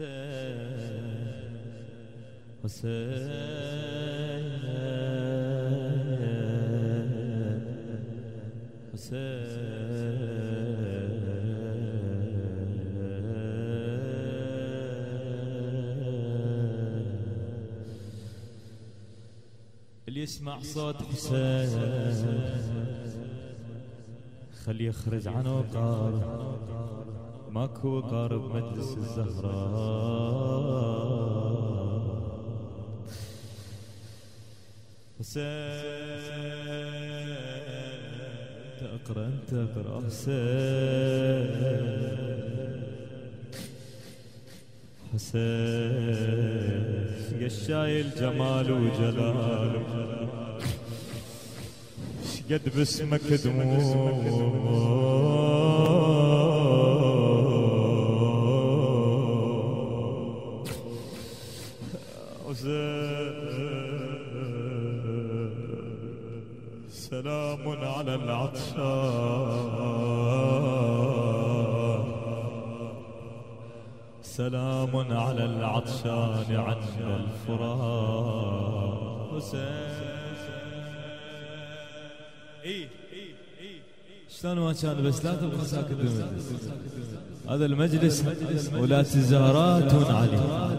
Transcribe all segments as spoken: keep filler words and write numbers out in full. اللي يسمع صوت حسين خلي يخرج عن وقاره، ماكو قارب مجلس الزهراء. حسين تقرأ انت اقرأ حسين حسين يا شايل جمال وجلاله، شقد باسمك دموع سلام على العطشان، سلام على العطشان عنا الفراق. حسين شلون ما كان بس لا تبقى ساكت بالمجلس، هذا المجلس ولا زهرات عليه.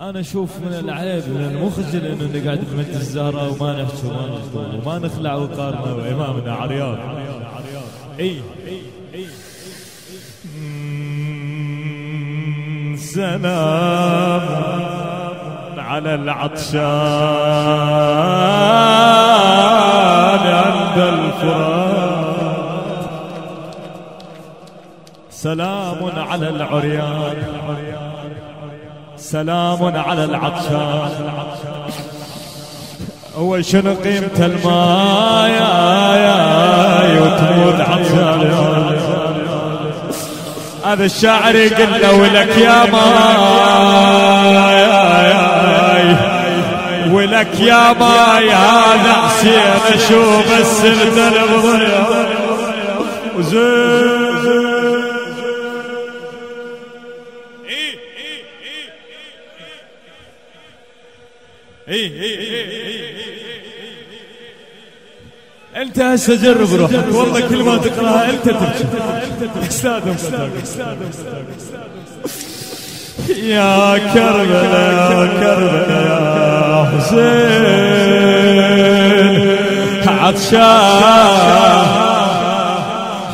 أنا أشوف من العيب من المخجل إنه نقعد في مجلس الزهراء وما نحكي وما نقول وما نخلع وقارنا وإمامنا عريان. إي سلام على العطشان عند الفرات، سلام على العريان، سلام على العطشان. هو شنو قيمة الماي وتموت عطشان؟ هذا الشاعر يقول له ولك يا ماي ولك يا ماي، هذا حسين اشوف السلسلة بضيع وزين. اي اي اي انت هسه جرب روحك، والله كل ما تقراها انت تبكي. استاذ يا كربلاء كربلاء حسين عطشان،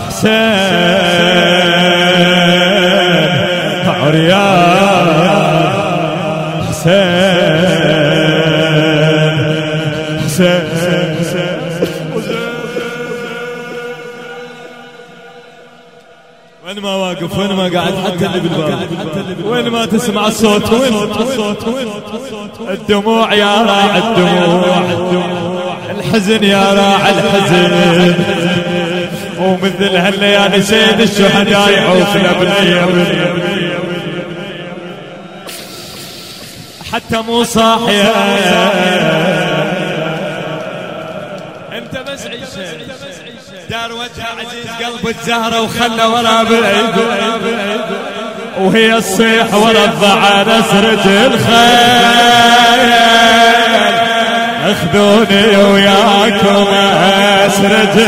حسين عريان، حسين حسين حسين حسين. وين ما واقف وين ما قاعد حتى اللي بالباب وين ما تسمع الصوت وين الدموع يا راعي الدموع، الحزن يا راعي الحزن، ومثل هالليالي سيد الشهداء يعوفنا بالايام، حتى مو صاحيه دار وجه عزيز قلب الزهرة وخلى ورا بالعيد، وهي تصيح ورا الضعان أسرة الخيل، اخذوني وياكم أسرة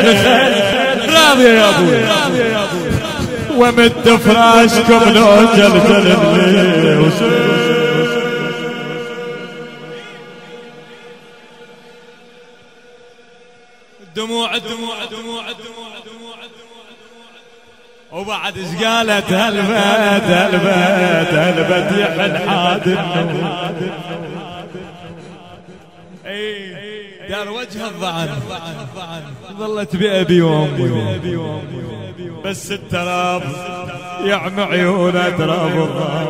الخيل. راضية يا أبوي ومد فراشكم لو جلجل الليل. دموع دموع دموع دموع وبعد ايش قالت؟ هلبت هلبت هلبت يا حن حاد النور. اي دار وجه الضعن ظلت بأبي وأمي، بس التراب يا عم عيونه تراب الضعن،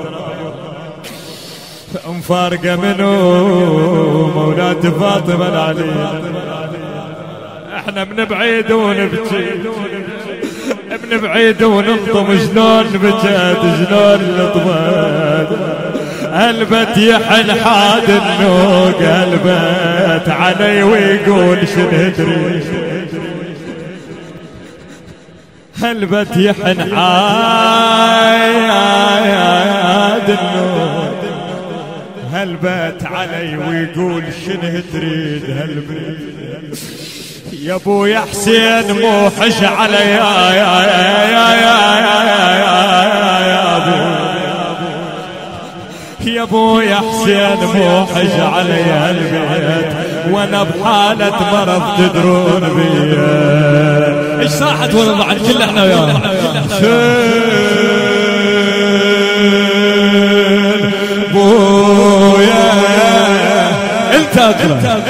مفارقه منو مولات فاطمه العلي، احنا من بعيد ونبكي من بعيد ونلطم، شلون بجد شلون لطمت قلبت يحن حاد النوق، قلبت علي ويقول شندري، قلبت يحن حاد البيت علي ويقول شنه تريد هالبيت يا ابو يا حسين موحش علي يا يا يا يا يا يا ابو يا حسين موحش علي هالبيت وانا بحالة مرض تدرون بيا ايش صاحت والله عن كل احنا ويانا بويا انت اقرأ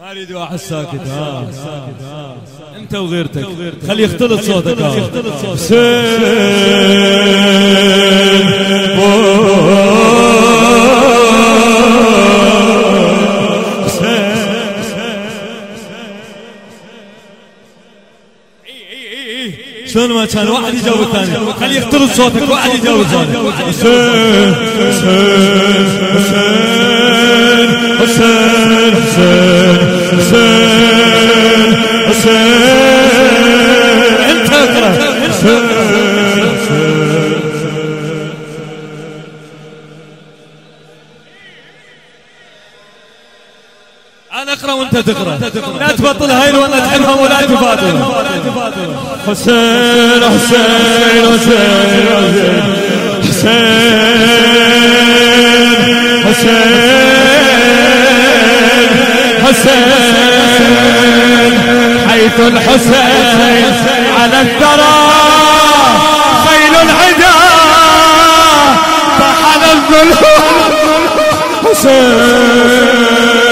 ما اريد واحد ساكت ها انت وغيرتك خلي يختلط صوتك حسين شلون ما كان واحد يجاوب الثاني خليه يختلط صوتك واحد يجاوب الثاني حسين حسين حسين حسين انت اقرا انا اقرا وانت تقرا لا تبطل هاي ولا تحبها ولا تبادلها حسين حسين حسين حسين حسين حسين حيث الحسين على الثرى خيل العدا فحل الظلم حسين